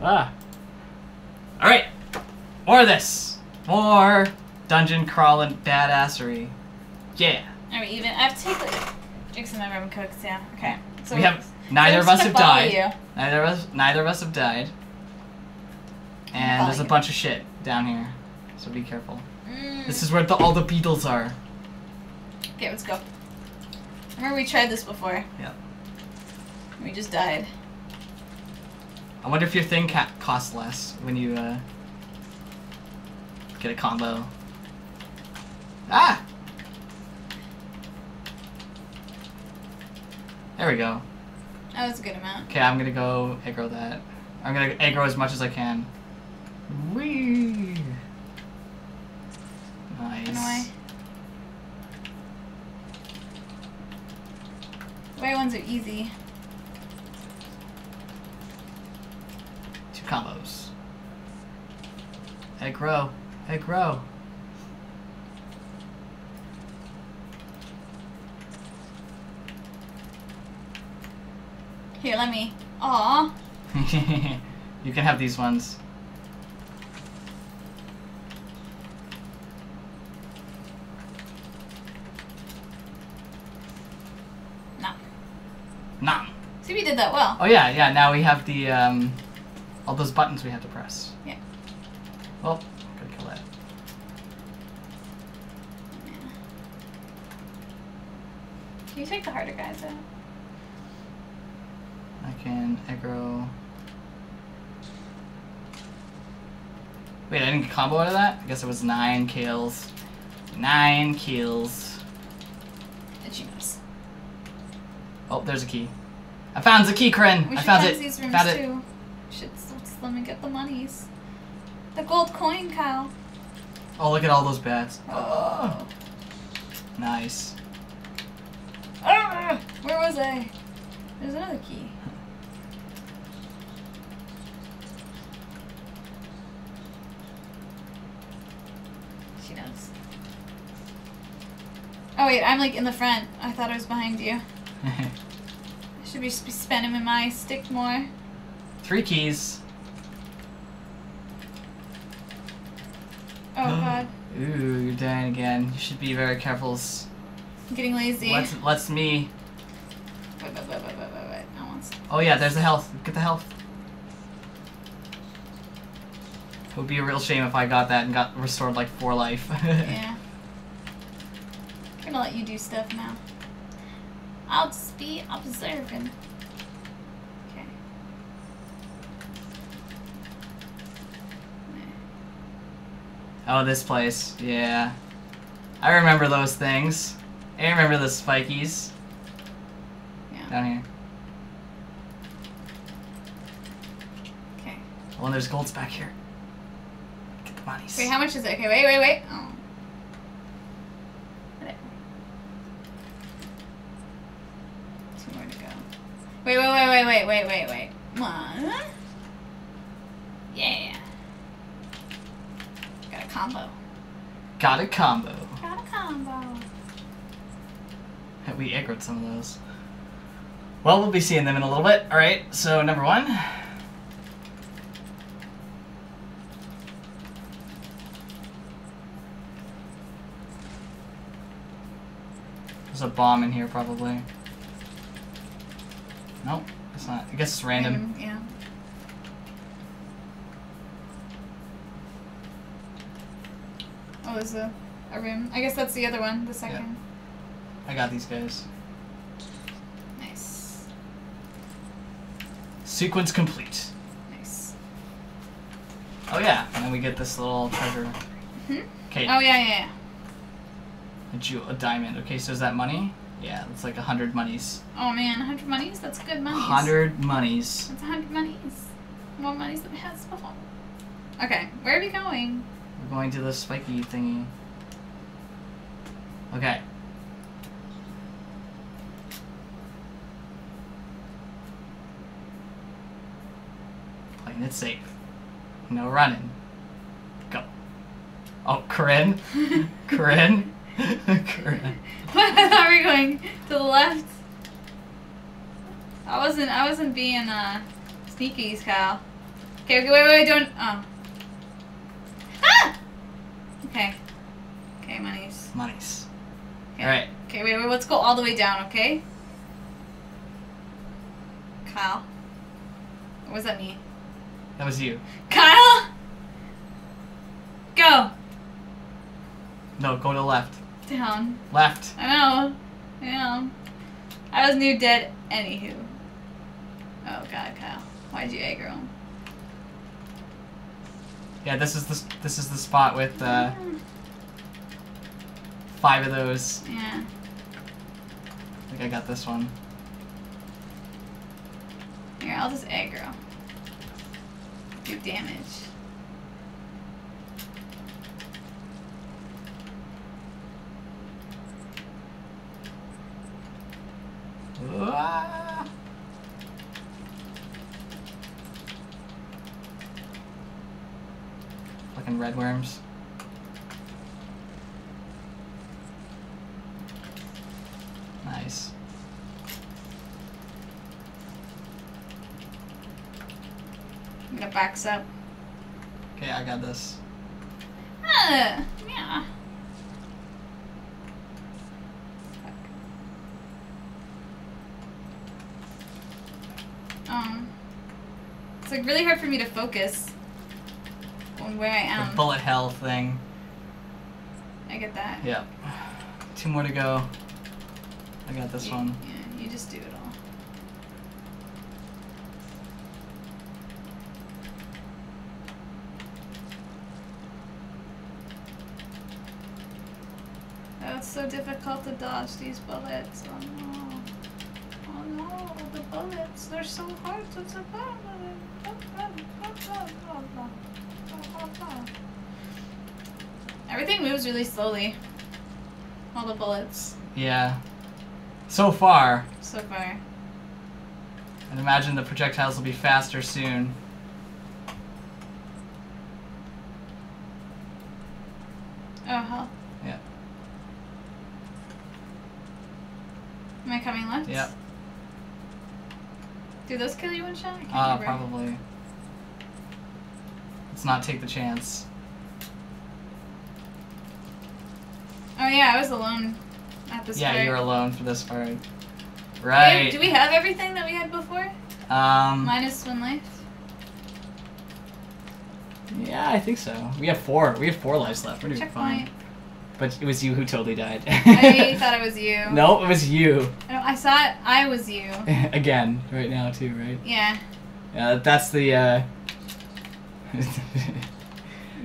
Alright. More of this. More dungeon crawling badassery. Yeah. Alright, even I have to take like drinks in my room and cooks, yeah. Okay. So we have neither of us have died. Neither of us have died. And there's a bunch of shit down here. So be careful. Mm. This is where all the beetles are. Okay, let's go. Remember we tried this before. Yeah. We just died. I wonder if your thing costs less when you get a combo. Ah! There we go. That was a good amount. Okay, I'm gonna go aggro that. I'm gonna aggro as much as I can. Whee! Nice. White ones are easy. Two combos. Aggro. Aggro. Here, let me. Aww. You can have these ones. Nah. See, we did that well. Oh yeah, yeah. Now we have the all those buttons we have to press. Yeah. Well, I'm gonna kill that. Yeah. Can you take the harder guys out? I can aggro. Wait, I didn't get combo out of that? I guess it was 9 kills. 9 kills. Achievements. Oh, there's a key. I found the key, Kryn! I found it! These rooms found it. Too. Shit, let me get the monies. The gold coin, Kyle. Oh, look at all those bats. Oh. Nice. Ah, where was I? There's another key. She knows. Oh wait, I'm like in the front. I thought I was behind you. Should we just be spending my stick more? 3 keys. Oh god. Ooh, you're dying again. You should be very careful. I'm getting lazy. Let's me. Wait. I want some. Oh yeah, there's the health. Get the health. It would be a real shame if I got that and got restored like 4 life. Yeah. I'm gonna let you do stuff now. I'll just be observing. Okay. Oh, this place. Yeah. I remember those things. I remember the spikies. Yeah. Down here. Okay. Oh, and there's golds back here. Get the bodies. Wait, how much is it? Okay, wait. Oh. Wait. Yeah. Got a combo. Got a combo. We aggroed some of those. Well, we'll be seeing them in a little bit. Alright, so number 1. There's a bomb in here, probably. Nope. It's not. I guess it's random. Yeah. Oh, there's a room. I guess that's the other one, the second. Yeah. I got these guys. Nice. Sequence complete. Nice. Oh yeah, and then we get this little treasure. Mm-hmm. Okay. Oh yeah. A jewel, a diamond. Okay, so is that money? Yeah, it's like 100 monies. Oh man, 100 monies? That's good monies. 100 monies. That's 100 monies. More monies than we had before. Okay, where are we going? We're going to the spiky thingy. Okay. Playing it safe. No running. Go. Oh, Kryn? Kryn? Are we going to the left? I wasn't being sneaky, Kyle. Okay, wait, don't. Oh. Ah! Okay. Okay, monies. Okay. All right. Okay, wait, let's go all the way down, okay? Kyle. Or was that me? That was you. Kyle! Go! No, go to the left. Down. Left. I know. Yeah. I was new dead, anywho. Oh god, Kyle. Why'd you aggro him? Yeah, this is the spot with five of those. Yeah. I think I got this one. Here, I'll just aggro. Do damage. Ah. Fucking red worms. Nice. I'm gonna box up. Okay, I got this. Yeah. It's like really hard for me to focus on where I am. The bullet hell thing. I get that. Yeah. Two more to go. I got this one. Yeah, you just do it all. Oh, it's so difficult to dodge these bullets. Oh no. Oh no, the bullets, they're so hard to survive. Everything moves really slowly. All the bullets. Yeah. So far. So far. I'd imagine the projectiles will be faster soon. Oh, hell. Yeah. Am I coming left? Yep. Do those kill you one shot? Probably. Let's not take the chance. Oh yeah, I was alone at this part. Yeah, you were alone for this part. Right. Wait, do we have everything that we had before? Minus one life? Yeah, I think so. We have four. We have four lives left. We're doing fine. But it was you who totally died. I thought it was you. No, it was you. I saw it. I was you. Again, right now too, right? Yeah. Yeah, that's the. I'm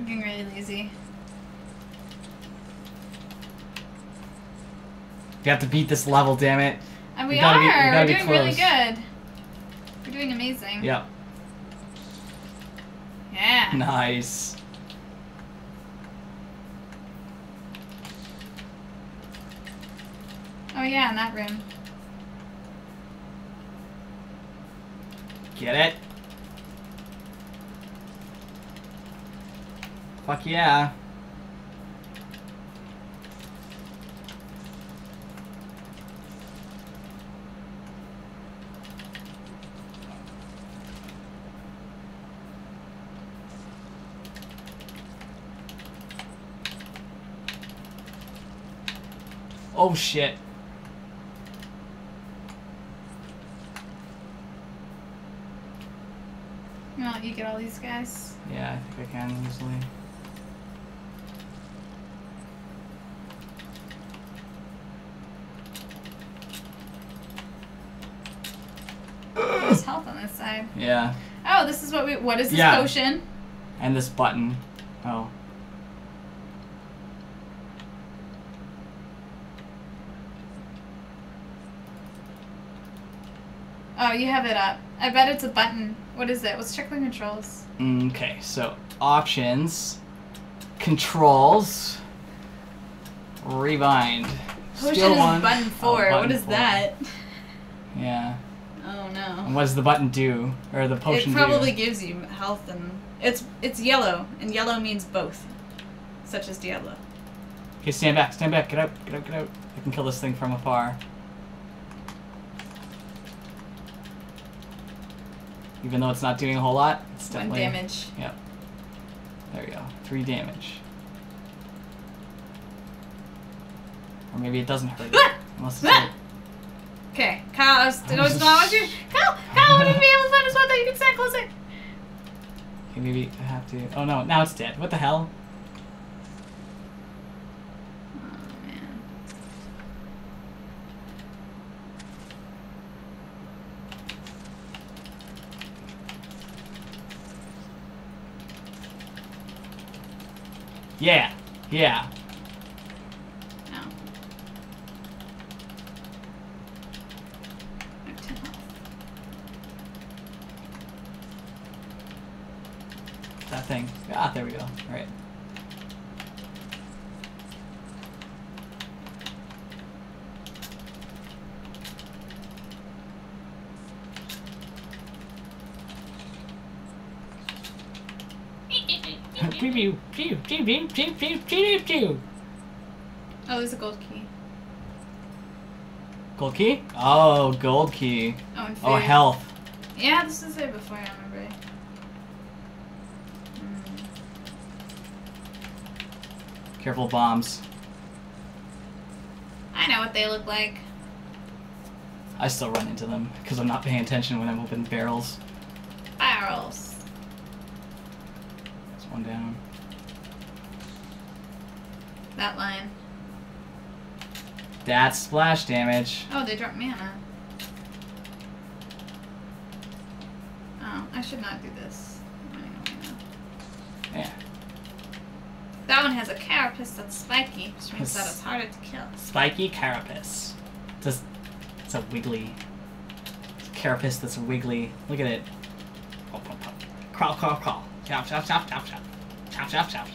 getting really lazy. You have to beat this level, damn it! And we are. We're doing really good. We're doing amazing. Yeah. Yeah. Nice. Oh yeah, in that room. Get it? Fuck yeah. Oh shit. Well, you get all these guys. Yeah, I think I can easily. There's health on this side. Yeah. Oh, this is what we. What is this potion? And this button. Oh. Oh, you have it up. I bet it's a button. What is it? Let's check the controls. Okay, so options, controls, rebind. Potion is button 4. What is that? Yeah. Oh no. And what does the button do, or the potion do? It probably gives you health, and it's yellow, and yellow means both, such as Diablo. Okay, stand back, get out. I can kill this thing from afar. Even though it's not doing a whole lot, it's definitely... 1 damage. Yep. There we go. 3 damage. Or maybe it doesn't hurt it. Unless it's like... Okay, Kyle, I was just... Kyle, what did we have left? I thought you could stand closer. Okay, maybe I have to... Oh no, now it's dead. What the hell? Oh, man. Yeah, yeah. Thing. Ah, there we go. Alright. Oh, there's a gold key. Gold key? Oh, gold key. Oh, and food. Oh, health. Yeah, this is there before, I remember it. Careful, bombs. I know what they look like. I still run into them because I'm not paying attention when I'm opening barrels. Barrels. There's one down. That line. That's splash damage. Oh, they dropped mana. Oh, I should not do this. Yeah. That one has a carapace that's spiky, which means that it's harder to kill. Spiky carapace. It's a wiggly. It's a carapace that's wiggly. Look at it. Oh, pop, pop. Crawl, crawl, crawl. Chop, chop, chop, chop, chop. Chop, chop, chop.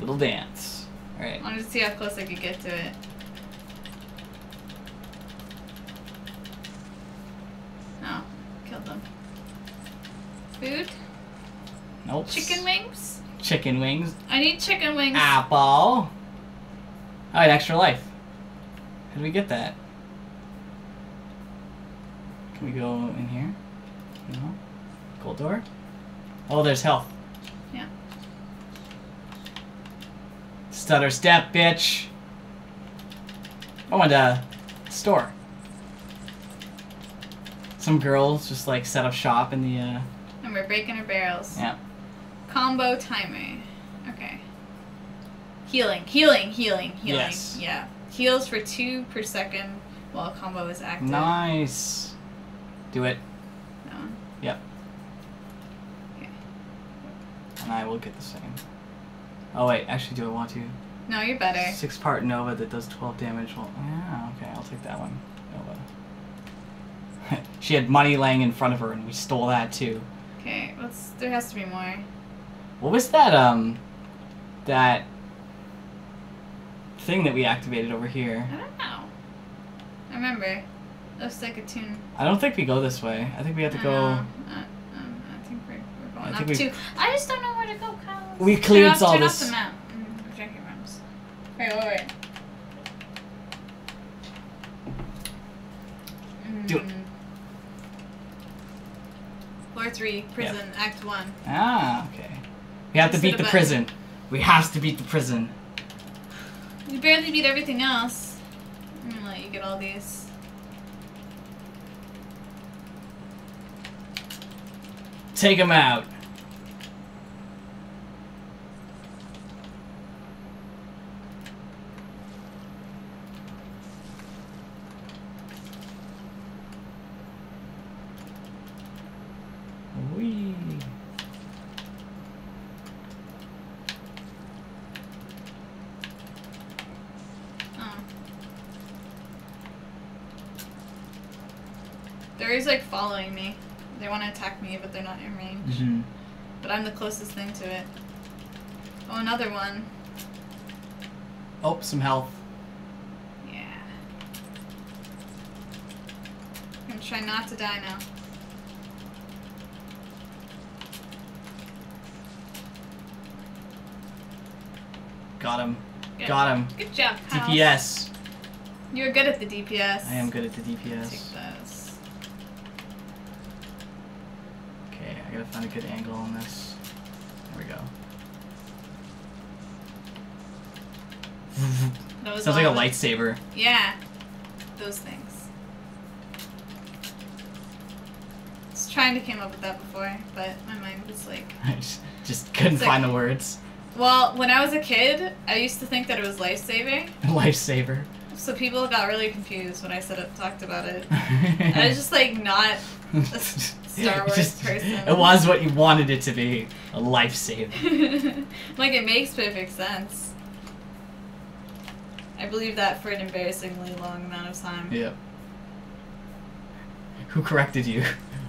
Little dance. Alright. I wanted to see how close I could get to it. Food? Nope. Chicken wings? Chicken wings. I need chicken wings. Apple. Oh, an extra life. How do we get that? Can we go in here? No. Gold door? Oh, there's health. Yeah. Stutter step, bitch. Oh, and a store. Some girls just like set up shop in the... And we're breaking our barrels. Yeah. Combo timer. Okay. Healing. Yes. Yeah. Heals for 2 per second while a combo is active. Nice. Do it. That one? Yep. Okay. And I will get the same. Oh, wait. Actually, do I want to? No, you're better. 6-part Nova that does 12 damage. Well, yeah, okay. I'll take that one. Nova. She had money laying in front of her, and we stole that, too. Okay, there has to be more. What was that, that thing that we activated over here? I don't know. I remember. It was like a tune. I don't think we go this way. I think we have to go... I think we're going up, too. I just don't know where to go, Kyle. We cleared all this. Turn off the map. We're drinking rooms. Wait. Do it. Floor 3, prison, yep. Act 1. Ah, okay. We have to beat the prison. We have to beat the prison. You barely beat everything else. I'm gonna let you get all these. Take them out. They're always like following me. They want to attack me, but they're not in range. Mm-hmm. But I'm the closest thing to it. Oh, another one. Oh, some health. Yeah. I'm gonna try not to die now. Got him. Good. Got him. Good job, Kyle. DPS. You're good at the DPS. I am good at the DPS. Take those. Okay, I gotta find a good angle on this. There we go. Sounds like a lightsaber. Yeah. Those things. I was trying to come up with that before, but my mind was like... I just couldn't find the words. Well, when I was a kid, I used to think that it was life-saving. Lifesaver. So people got really confused when I talked about it. I was just like not a Star Wars person. It was what you wanted it to be. A lifesaver. Like, it makes perfect sense. I believe that for an embarrassingly long amount of time. Yeah. Who corrected you?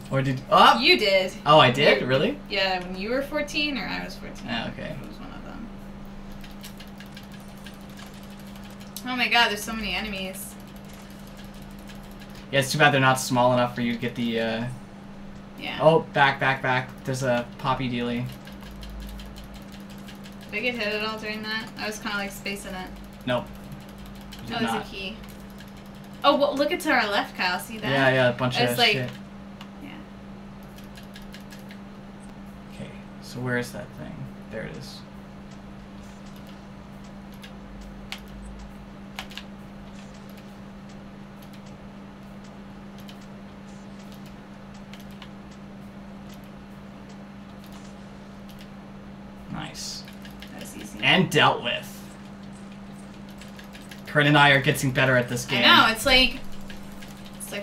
Or did... Oh! You did. Oh, I did? Really? Yeah, when you were 14 or I was 14. Oh, okay. It was one of them. Oh my god, there's so many enemies. Yeah, it's too bad they're not small enough for you to get the, Yeah. Oh, back. There's a poppy dealie. Did I get hit at all during that? I was kind of, like, spacing it. Nope. Oh, there's a key. Oh, well, look, it's to our left, Kyle. See that? Yeah, a bunch of shit. So where is that thing? There it is. Nice. That was easy. And dealt with. Corinne and I are getting better at this game. I know, it's like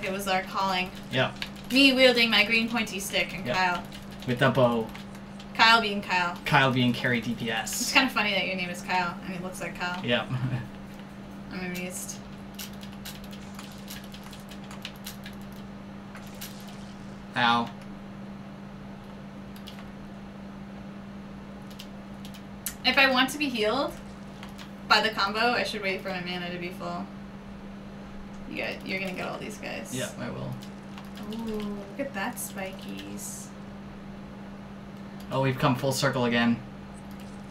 it was our calling. Yeah. Me wielding my green pointy stick and Kyle. With a bow. Kyle being Kyle. Kyle being Carrie DPS. It's kind of funny that your name is Kyle, and it looks like Kyle. Yep. I'm amused. Ow. If I want to be healed by the combo, I should wait for my mana to be full. You're gonna get all these guys. Yep, I will. Ooh, look at that, spikies. Oh, we've come full circle again.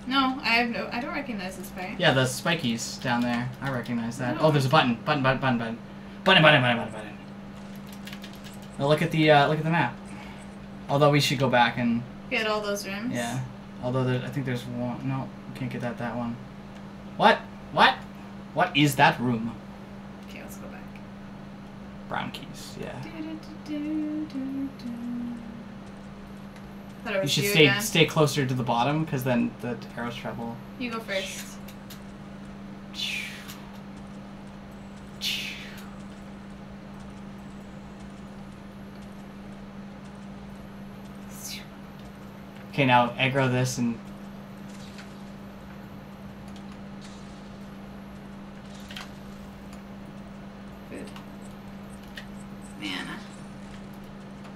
No, I don't recognize this part. Yeah, the spikies down there. I recognize that. Oh, there's a button. Button. Now look at the map. Although we should go back and get all those rooms. Yeah. Although I think there's one. No, we can't get that one. What is that room? Okay, let's go back. Brown keys. Yeah. You should stay closer to the bottom, because then the arrows travel. You go first. Okay, now aggro this and... Food. Mana.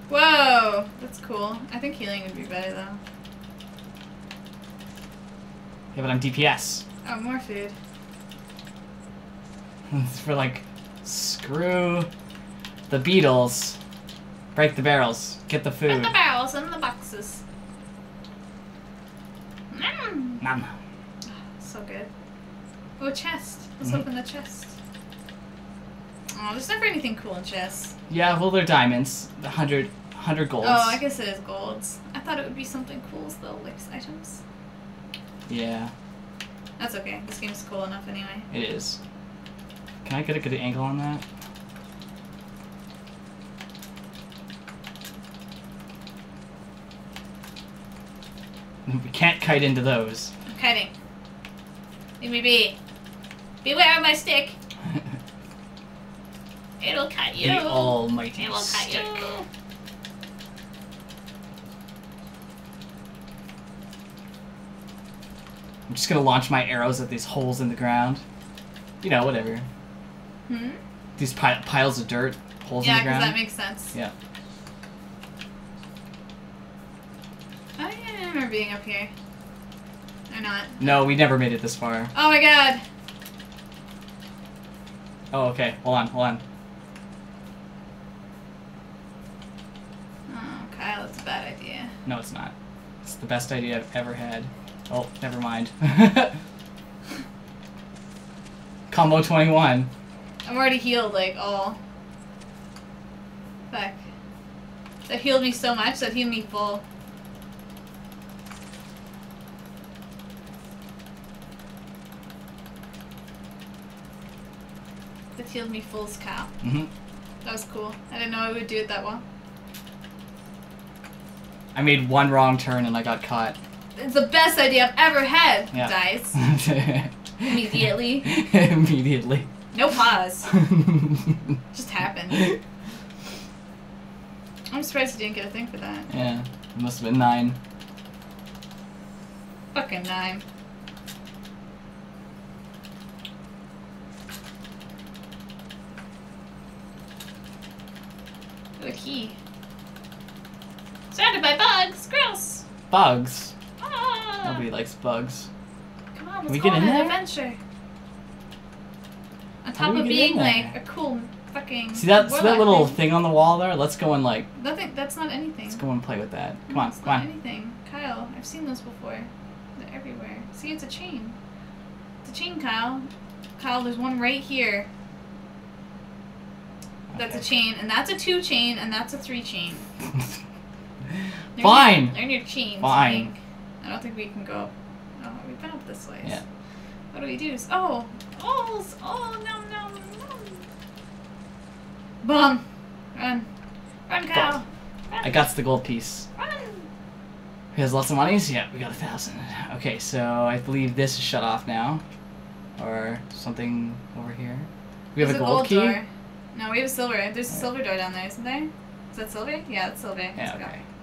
Whoa! That's cool. I think healing would be better, though. Yeah, but I'm DPS. Oh, more food. It's for, like, screw the beetles. Break the barrels. Get the food. Get the barrels and the boxes. Mmm! Nom. Oh, so good. Oh, chest. Let's open the chest. Oh, there's never anything cool in chests. Yeah, well, they're diamonds. 100 golds. Oh, I guess it is golds. I thought it would be something cool, though, like items. Yeah. That's okay. This game's cool enough anyway. It is. Can I get a good angle on that? We can't kite into those. I'm kiting. Leave me be. Beware of my stick. It'll cut you. The almighty stick. It will cut you. I'm just gonna launch my arrows at these holes in the ground. You know, whatever. Hmm? These piles of dirt, holes in the ground. Yeah, because that makes sense. Yeah. Oh, yeah, I remember being up here. Or not. No, we never made it this far. Oh my god! Oh, okay. Hold on. That's a bad idea. No, it's not. It's the best idea I've ever had. Oh, never mind. Combo 21. I'm already healed, like, all. Fuck. That healed me so much, that healed me full. That healed me full's cow. Mm-hmm. That was cool. I didn't know I would do it that well. I made one wrong turn and I got caught. It's the best idea I've ever had, yeah. Dice. Immediately. Immediately. No pause. Just happened. I'm surprised you didn't get a thing for that. Yeah. It must have been 9. Fucking 9. A key. Surrounded by bugs! Gross! Bugs? Ah. Nobody likes bugs. Come on, let's go on an adventure. On top of being like a cool fucking... See that little thing on the wall there? Let's go and like... Nothing, that's not anything. Let's go and play with that. Come on, come on. It's not anything. Kyle, I've seen those before. They're everywhere. See, it's a chain. It's a chain, Kyle. Kyle, there's one right here. That's a chain, and that's a 2 chain, and that's a 3 chain. Fine! They're near chains, fine. I don't think we can go... Oh, we've been up this way. Yeah. What do we do? Oh! Oh, no. Boom! Run. Run, Kyle! Run. I got the gold piece. Run! He has lots of monies? Yeah, we got 1,000. Okay, so I believe this is shut off now. Or something over here. We have a gold key. Door. No, we have a silver. There's a silver door down there, isn't there? Is that silver? Yeah, it's silver. Yeah, okay.